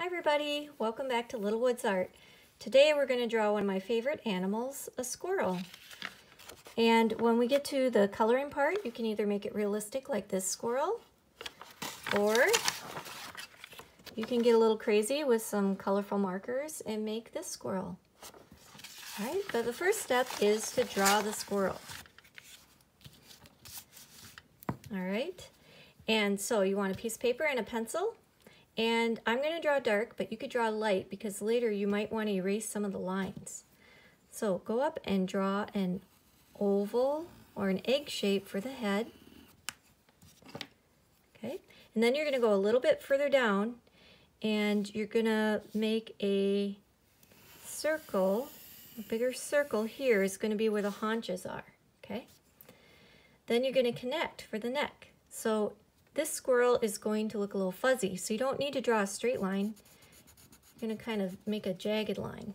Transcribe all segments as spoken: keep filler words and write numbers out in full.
Hi everybody, welcome back to Little Woods Art. Today we're going to draw one of my favorite animals, a squirrel. And when we get to the coloring part, you can either make it realistic like this squirrel, or you can get a little crazy with some colorful markers and make this squirrel. All right, but the first step is to draw the squirrel. All right, and so you want a piece of paper and a pencil. And I'm going to draw dark, but you could draw light because later you might want to erase some of the lines. So go up and draw an oval or an egg shape for the head. Okay, and then you're going to go a little bit further down and you're going to make a circle. A bigger circle here is going to be where the haunches are. Okay, then you're going to connect for the neck. So this squirrel is going to look a little fuzzy, so you don't need to draw a straight line. You're going to kind of make a jagged line.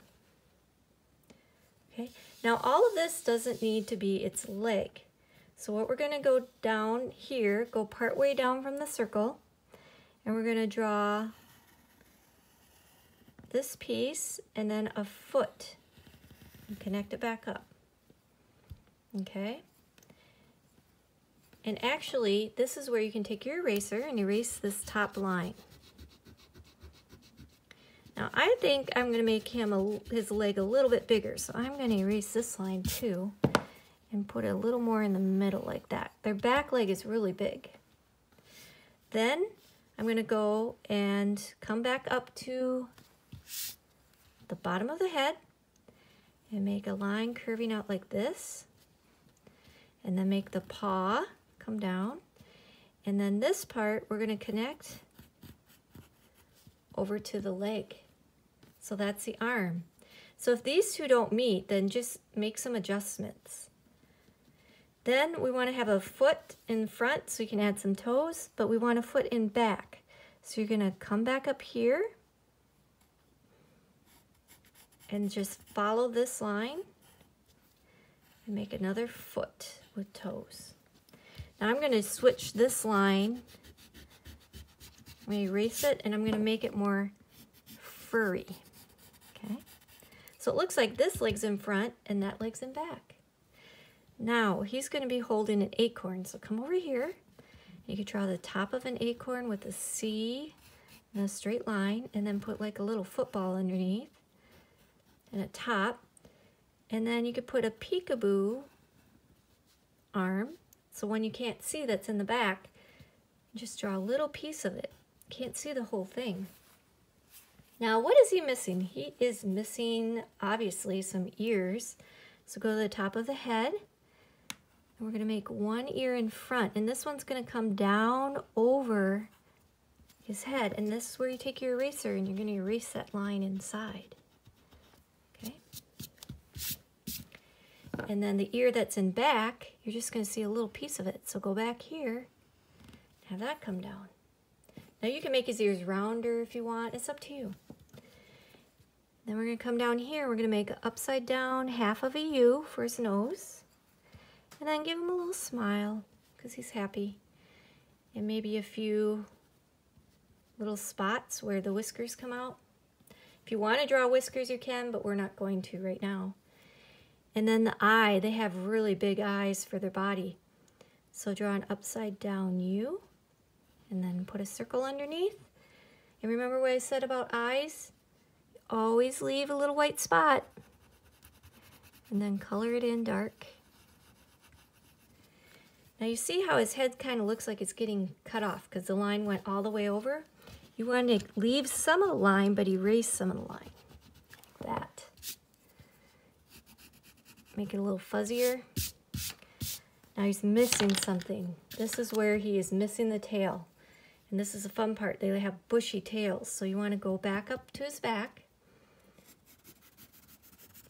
Okay, now all of this doesn't need to be its leg. So what we're going to go down here, go part way down from the circle, and we're going to draw this piece and then a foot and connect it back up. Okay. And actually, this is where you can take your eraser and erase this top line. Now, I think I'm going to make him a, his leg a little bit bigger, so I'm going to erase this line too and put a little more in the middle like that. Their back leg is really big. Then I'm going to go and come back up to the bottom of the head and make a line curving out like this, and then make the paw come down, and then this part we're going to connect over to the leg. So that's the arm. So if these two don't meet, then just make some adjustments. Then we want to have a foot in front so we can add some toes, but we want a foot in back. So you're going to come back up here and just follow this line and make another foot with toes. Now I'm going to switch this line, I'm going to erase it, and I'm going to make it more furry. Okay, so it looks like this leg's in front and that leg's in back. Now he's going to be holding an acorn, so come over here. You can draw the top of an acorn with a C and a straight line, and then put like a little football underneath and a top, and then you could put a peekaboo arm. So when you can't see that's in the back, just draw a little piece of it. Can't see the whole thing. Now, what is he missing? He is missing, obviously, some ears. So go to the top of the head, and we're gonna make one ear in front, and this one's gonna come down over his head, and this is where you take your eraser, and you're gonna erase that line inside. Okay. And then the ear that's in back, you're just going to see a little piece of it. So go back here, have that come down. Now you can make his ears rounder if you want. It's up to you. Then we're going to come down here. We're going to make an upside down half of a U for his nose. And then give him a little smile because he's happy. And maybe a few little spots where the whiskers come out. If you want to draw whiskers, you can, but we're not going to right now. And then the eye, they have really big eyes for their body. So draw an upside down U, and then put a circle underneath. And remember what I said about eyes? Always leave a little white spot, and then color it in dark. Now you see how his head kind of looks like it's getting cut off because the line went all the way over. You want to leave some of the line, but erase some of the line, like that. Make it a little fuzzier. Now he's missing something. This is where he is missing the tail. And this is the fun part. They have bushy tails. So you want to go back up to his back.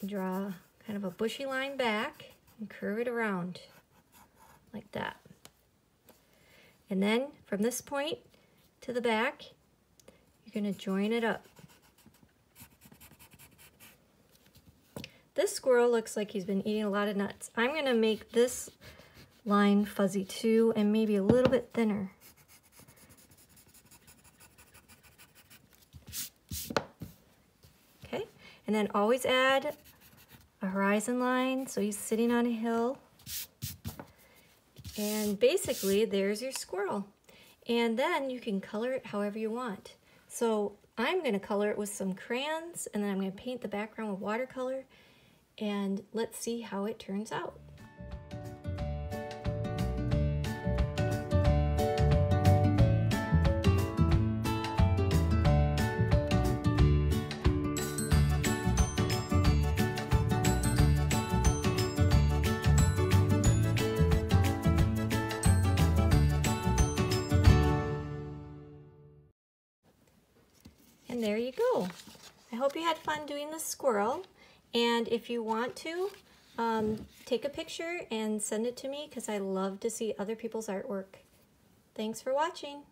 Draw kind of a bushy line back and curve it around like that. And then from this point to the back, you're going to join it up. This squirrel looks like he's been eating a lot of nuts. I'm going to make this line fuzzy too, and maybe a little bit thinner. And then always add a horizon line, so he's sitting on a hill. And basically, there's your squirrel. And then you can color it however you want. So I'm gonna color it with some crayons, and then I'm gonna paint the background with watercolor, and let's see how it turns out. And there you go. I hope you had fun doing the squirrel, and if you want to, um, take a picture and send it to me because I love to see other people's artwork. Thanks for watching.